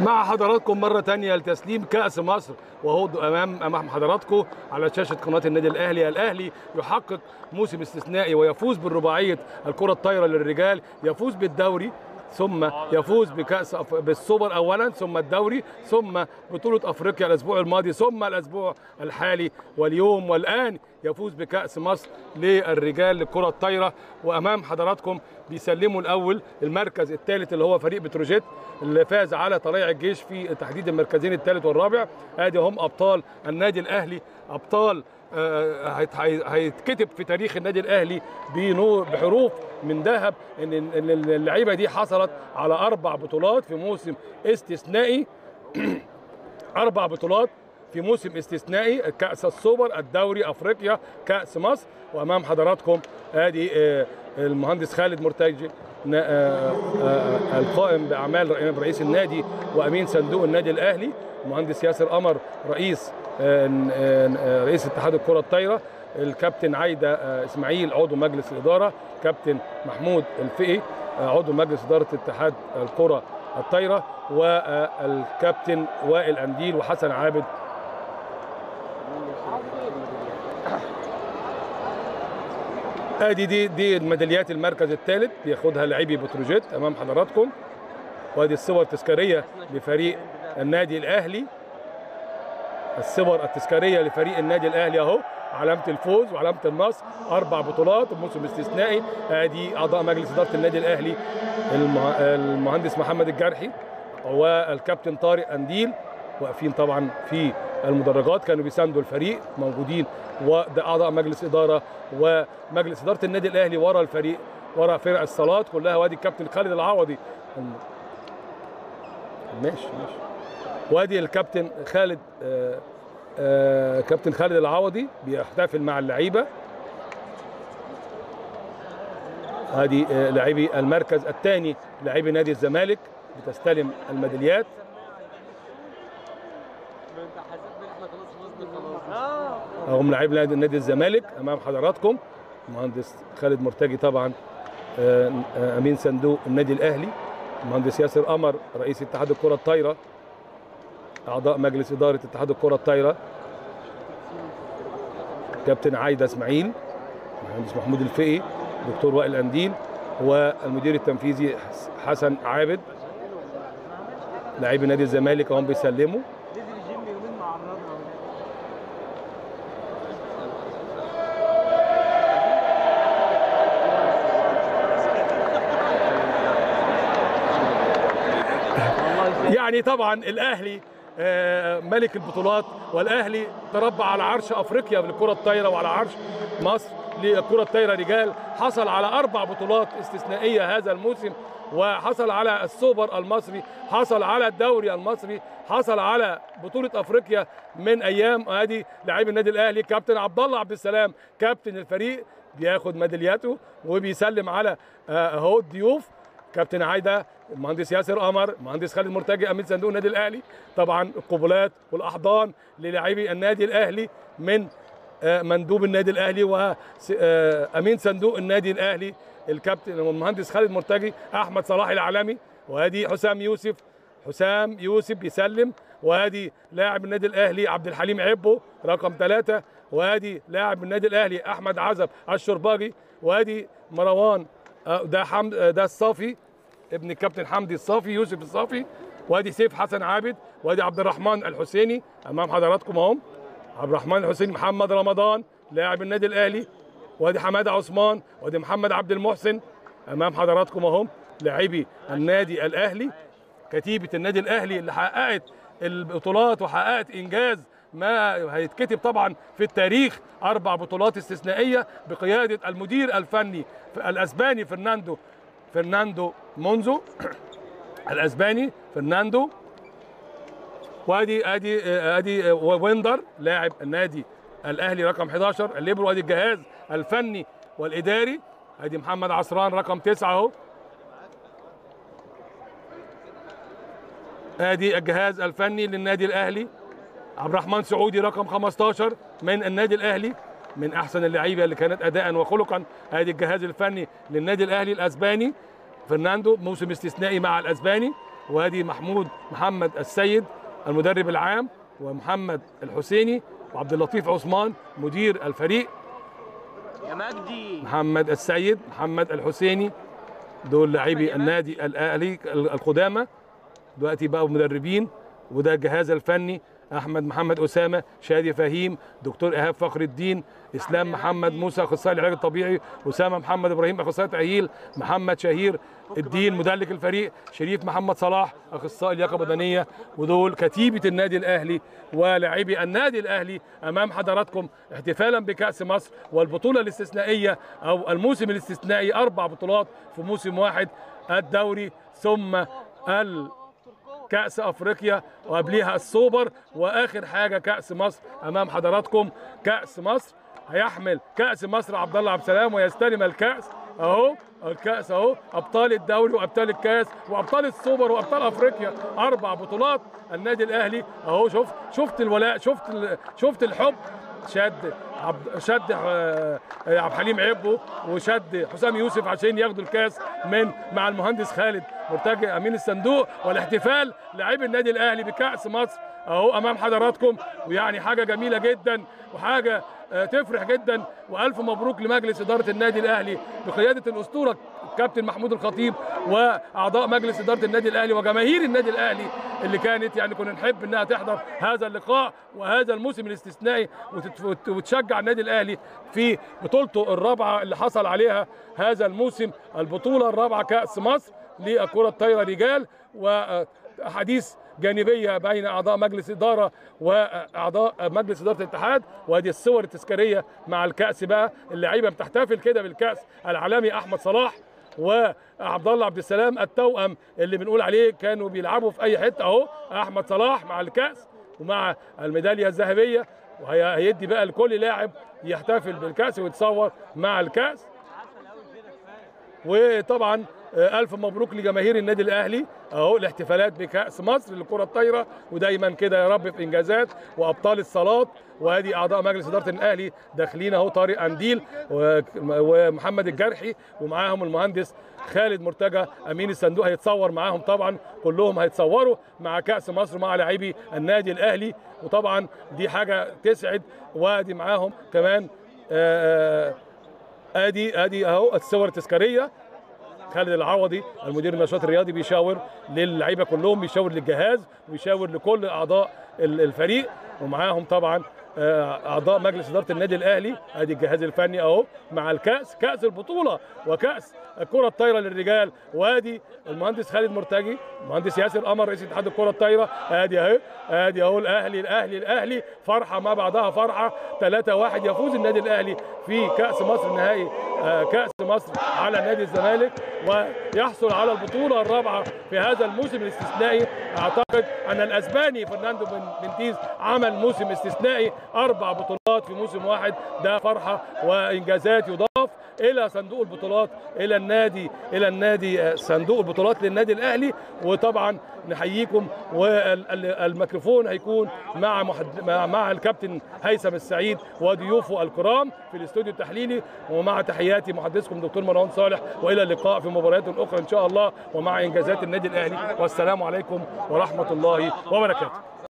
مع حضراتكم مرة تانية لتسليم كأس مصر، وهو أمام حضراتكم على شاشة قناة النادي الأهلي. الأهلي يحقق موسم استثنائي ويفوز بالرباعية الكرة الطايرة للرجال، يفوز بالدوري ثم يفوز بالسوبر أولا ثم الدوري ثم بطولة أفريقيا الأسبوع الماضي ثم الأسبوع الحالي واليوم والآن يفوز بكأس مصر للرجال للكرة الطايرة. وأمام حضراتكم بيسلموا الأول المركز الثالث اللي هو فريق بتروجيت اللي فاز على طلائع الجيش في تحديد المركزين الثالث والرابع. آدي هم أبطال النادي الأهلي، أبطال هيتكتب في تاريخ النادي الأهلي بحروف من ذهب إن اللعيبة دي حصلت على 4 بطولات في موسم استثنائي. 4 بطولات في موسم استثنائي، كأس السوبر، الدوري، أفريقيا، كأس مصر. وأمام حضراتكم آدي المهندس خالد مرتاجي القائم بأعمال رئيس النادي وأمين صندوق النادي الأهلي، المهندس ياسر قمر رئيس اتحاد الكرة الطايرة، الكابتن عايدة اسماعيل عضو مجلس الإدارة، كابتن محمود الفقي عضو مجلس إدارة اتحاد الكرة الطايرة، والكابتن وائل امديل وحسن عابد ادي دي الميداليات المركز الثالث بياخدها لاعبي بتروجيت امام حضراتكم. وادي الصور التذكاريه لفريق النادي الاهلي، الصور التذكاريه لفريق النادي الاهلي اهو، علامه الفوز وعلامه النصر، 4 بطولات وموسم استثنائي. ادي اعضاء مجلس اداره النادي الاهلي، المهندس محمد الجارحي والكابتن طارق قنديل واقفين طبعا في المدرجات، كانوا بيساندوا الفريق موجودين، وده اعضاء مجلس اداره ومجلس اداره النادي الاهلي ورا الفريق ورا فرق الصالات كلها. وادي الكابتن خالد العوضي ماشي وادي الكابتن خالد كابتن خالد العوضي بيحتفل مع اللعيبه. ادي لاعبي المركز الثاني لاعبي نادي الزمالك بتستلم الميداليات. هم لاعبي نادي الزمالك امام حضراتكم، المهندس خالد مرتجي طبعا امين صندوق النادي الاهلي، المهندس ياسر قمر رئيس اتحاد الكره الطايره، اعضاء مجلس اداره اتحاد الكره الطايره، كابتن عايده اسماعيل، المهندس محمود الفقي، دكتور وائل امديل والمدير التنفيذي حسن عابد. لاعبي نادي الزمالك هم بيسلموا. يعني طبعا الاهلي ملك البطولات، والاهلي تربع على عرش افريقيا بالكره الطايره وعلى عرش مصر للكره الطايره رجال، حصل على 4 بطولات استثنائيه هذا الموسم، وحصل على السوبر المصري، حصل على الدوري المصري، حصل على بطوله افريقيا من ايام. ادي لاعبي النادي الاهلي، كابتن عبدالله عبد السلام كابتن الفريق بياخد ميدالياته وبيسلم على اهو الضيوف، كابتن عايده، المهندس ياسر قمر، المهندس خالد مرتجي امين صندوق النادي الاهلي. طبعا القبلات والاحضان للاعبي النادي الاهلي من مندوب النادي الاهلي وامين صندوق النادي الاهلي الكابتن والمهندس خالد مرتجي احمد صلاح العالمي. وادي حسام يوسف بيسلم. وادي لاعب النادي الاهلي عبد الحليم عبو رقم 3. وادي لاعب النادي الاهلي احمد عزب الشرباجي. وادي مروان ده الصافي ابن الكابتن حمدي الصافي، يوسف الصافي. وادي سيف حسن عابد. وادي عبد الرحمن الحسيني امام حضراتكم اهم، عبد الرحمن الحسيني محمد رمضان لاعب النادي الاهلي. وادي حماده عثمان. وادي محمد عبد المحسن امام حضراتكم اهم لاعبي النادي الاهلي، كتيبه النادي الاهلي اللي حققت البطولات وحققت انجاز ما هيتكتب طبعا في التاريخ. 4 بطولات استثنائيه بقياده المدير الفني الاسباني فرناندو مونزو الاسباني فرناندو. وادي ادي ويندر لاعب النادي الاهلي رقم 11 الليبرو. وادي الجهاز الفني والاداري، ادي محمد عصران رقم 9 اهو. ادي الجهاز الفني للنادي الاهلي، عبد الرحمن سعودي رقم 15 من النادي الاهلي، من احسن اللعيبه اللي كانت اداء وخلقا. ادي الجهاز الفني للنادي الاهلي الاسباني فرناندو، موسم استثنائي مع الاسباني. وادي محمود محمد السيد المدرب العام ومحمد الحسيني وعبد اللطيف عثمان مدير الفريق. يا مجدي محمد السيد محمد الحسيني دول لاعبي النادي الاهلي القدامى دلوقتي بقوا مدربين، وده الجهاز الفني احمد محمد اسامه، شادي فهيم، دكتور ايهاب فخر الدين، اسلام محمد موسى اخصائي العلاج الطبيعي، اسامه محمد ابراهيم اخصائي تاهيل، محمد شهير الدين مدلك الفريق، شريف محمد صلاح اخصائي لياقه بدنيه. ودول كتيبه النادي الاهلي ولاعبي النادي الاهلي امام حضراتكم احتفالا بكاس مصر والبطوله الاستثنائيه او الموسم الاستثنائي، 4 بطولات في موسم واحد، الدوري ثم كأس أفريقيا وقبليها السوبر وآخر حاجة كأس مصر. أمام حضراتكم كأس مصر، هيحمل كأس مصر عبدالله عبد السلام ويستلم الكأس أهو، الكأس أهو، أبطال الدوري وأبطال الكأس وأبطال السوبر وأبطال أفريقيا، 4 بطولات النادي الأهلي أهو. شفت الولاء، شفت الحب، شد عبد الحليم عبو وشد حسام يوسف عشان ياخدوا الكاس من مع المهندس خالد مرتاجي امين الصندوق، والاحتفال لاعبي النادي الاهلي بكاس مصر اهو امام حضراتكم، ويعني حاجه جميله جدا وحاجه تفرح جدا. والف مبروك لمجلس اداره النادي الاهلي بقياده الاسطوره كابتن محمود الخطيب واعضاء مجلس اداره النادي الاهلي وجماهير النادي الاهلي اللي كانت يعني كنا نحب انها تحضر هذا اللقاء وهذا الموسم الاستثنائي وتشجع النادي الاهلي في بطولته الرابعه اللي حصل عليها هذا الموسم، البطوله الرابعه كاس مصر للكره الطايره رجال. واحاديث جانبيه بين اعضاء مجلس اداره واعضاء مجلس اداره الاتحاد، وادي الصور التذكاريه مع الكاس بقى، اللعيبه بتحتفل كده بالكاس العالمي، احمد صلاح وعبدالله عبد السلام التوأم اللي بنقول عليه كانوا بيلعبوا في اي حته اهو، احمد صلاح مع الكاس ومع الميداليه الذهبيه، وهيدي بقى لكل لاعب يحتفل بالكاس ويتصور مع الكاس. وطبعا الف مبروك لجماهير النادي الاهلي اهو، الاحتفالات بكاس مصر للكره الطايره، ودايما كده يا رب في انجازات وابطال الصالات. وادي اعضاء مجلس اداره الاهلي داخلين اهو، طارق قنديل ومحمد الجارحي ومعاهم المهندس خالد مرتجى امين الصندوق هيتصور معاهم، طبعا كلهم هيتصوروا مع كاس مصر مع لاعبي النادي الاهلي، وطبعا دي حاجه تسعد. وادي معاهم كمان ادي اهو الصور التذكاريه، خالد العوضي المدير النشاط الرياضي بيشاور للعيبه كلهم، بيشاور للجهاز وبيشاور لكل اعضاء الفريق، ومعاهم طبعا اعضاء مجلس اداره النادي الاهلي، ادي الجهاز الفني اهو مع الكاس، كاس البطوله وكاس الكره الطايره للرجال. وادي المهندس خالد مرتاجي، المهندس ياسر قمر رئيس اتحاد الكره الطايره، ادي اهي، ادي اهو الاهلي الاهلي الاهلي، فرحه ما بعدها فرحه، 3-1 يفوز النادي الاهلي في كاس مصر، نهائي كاس مصر على نادي الزمالك، ويحصل على البطوله الرابعه في هذا الموسم الاستثنائي. اعتقد ان الاسباني فرناندو مونزو عمل موسم استثنائي، 4 بطولات في موسم واحد، ده فرحه وانجازات يضاف الى صندوق البطولات الى النادي صندوق البطولات للنادي الاهلي. وطبعا نحييكم، والميكروفون هيكون مع الكابتن هيثم السعيد وضيوفه الكرام في الاستوديو التحليلي، ومع تحياتي محدثكم دكتور مروان صالح، والى اللقاء في مباريات اخرى ان شاء الله ومع انجازات النادي الاهلي، والسلام عليكم ورحمه الله وبركاته.